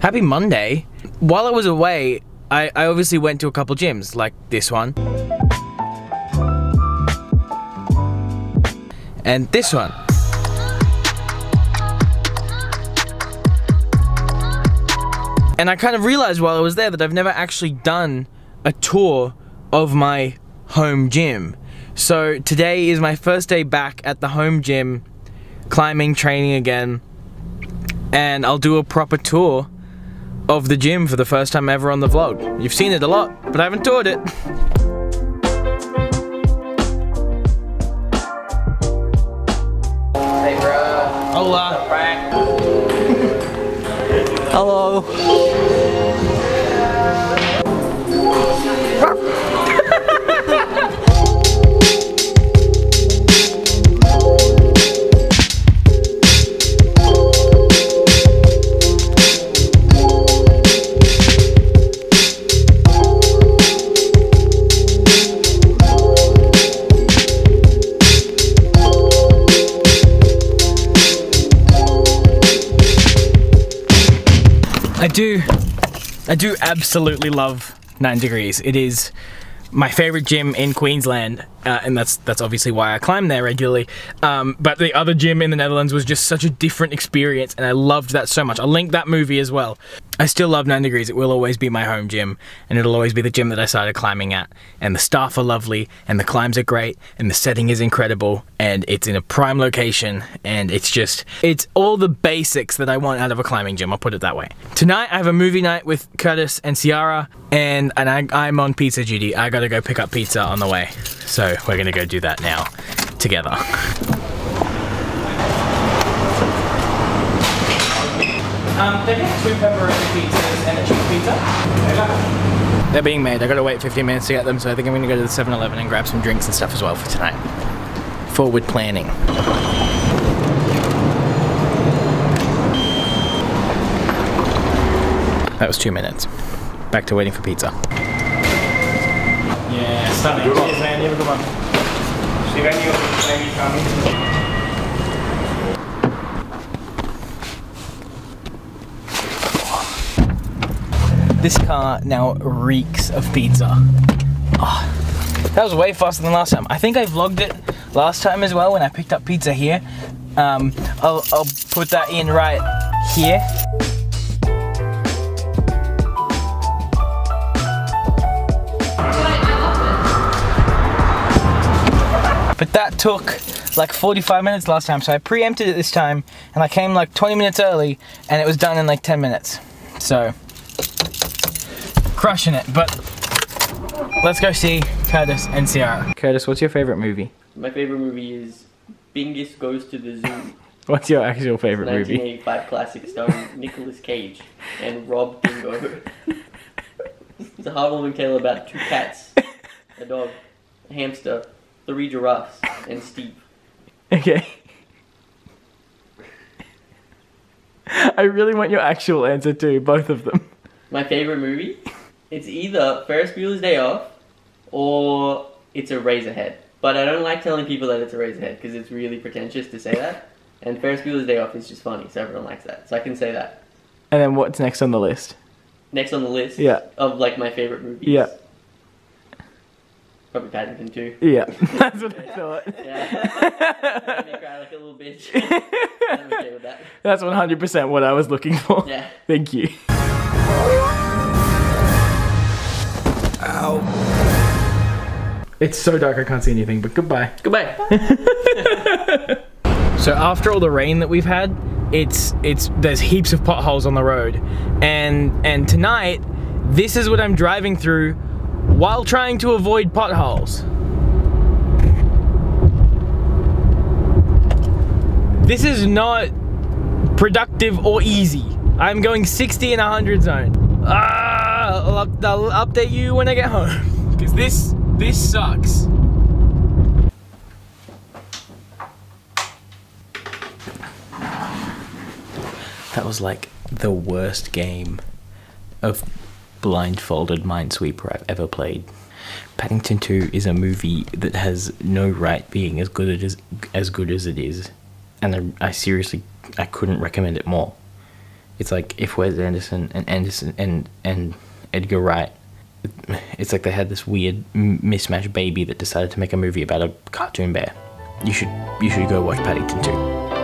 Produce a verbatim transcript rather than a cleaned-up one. Happy Monday. While I was away, I, I obviously went to a couple gyms, like this one. And this one. And I kind of realized while I was there that I've never actually done a tour of my home gym. So today is my first day back at the home gym, climbing, training again, and I'll do a proper tour of the gym for the first time ever on the vlog. You've seen it a lot, but I haven't toured it. Hey bruh. Hola. Frank. Hello. I do, I do absolutely love Nine Degrees. It is my favorite gym in Queensland, uh, and that's that's obviously why I climb there regularly. Um, but the other gym in the Netherlands was just such a different experience, and I loved that so much. I'll link that movie as well. I still love Nine Degrees. It will always be my home gym, and it'll always be the gym that I started climbing at. And the staff are lovely, and the climbs are great, and the setting is incredible, and it's in a prime location, and it's just, it's all the basics that I want out of a climbing gym, I'll put it that way. Tonight I have a movie night with Curtis and Ciara, and, and I, I'm on pizza duty. I gotta go pick up pizza on the way. So we're gonna go do that now, together. Um, they're getting two pepperoni pizzas and a cheese pizza. They're being made. I gotta wait fifteen minutes to get them, so I think I'm gonna go to the seven eleven and grab some drinks and stuff as well for tonight. Forward planning. That was two minutes. Back to waiting for pizza. Yeah, stunning. Cheers, man. You have a good one. See you when you're coming. This car now reeks of pizza. Oh, that was way faster than last time. I think I vlogged it last time as well when I picked up pizza here. Um, I'll, I'll put that in right here. But that took like forty-five minutes last time, so I preempted it this time, and I came like twenty minutes early, and it was done in like ten minutes. So. Crushing it, but let's go see Curtis and Ciara. Curtis, what's your favorite movie? My favorite movie is Bingus Goes to the Zoo. What's your actual favorite movie? nineteen eighty-five classic starring Nicolas Cage and Rob Bingo. It's a heartwarming tale about two cats, a dog, a hamster, three giraffes, and Steve. Okay. I really want your actual answer too, both of them. My favorite movie? It's either Ferris Bueller's Day Off, or it's a Razorhead. But I don't like telling people that it's a Razorhead, because it's really pretentious to say that. And Ferris Bueller's Day Off is just funny, so everyone likes that. So I can say that. And then what's next on the list? Next on the list? Yeah. Of like my favorite movies? Yeah. Probably Paddington two. Yeah, that's what I thought. Yeah. Made me cry like a little bitch. I'm okay with that. That's one hundred percent what I was looking for. Yeah. Thank you. Ow. It's so dark I can't see anything, but goodbye. Goodbye. So after all the rain that we've had, it's it's there's heaps of potholes on the road. And and tonight, this is what I'm driving through while trying to avoid potholes. This is not productive or easy. I'm going sixty in a hundred zone. Ah, I'll, up, I'll update you when I get home. Because this, this sucks. That was like the worst game of blindfolded Minesweeper I've ever played. Paddington two is a movie that has no right being as good as, as, good as it is. And I, I seriously, I couldn't recommend it more. it's like if Wes Anderson and Anderson and and Edgar Wright, it's like they had this weird mismatched baby that decided to make a movie about a cartoon bear. You should you should go watch Paddington two.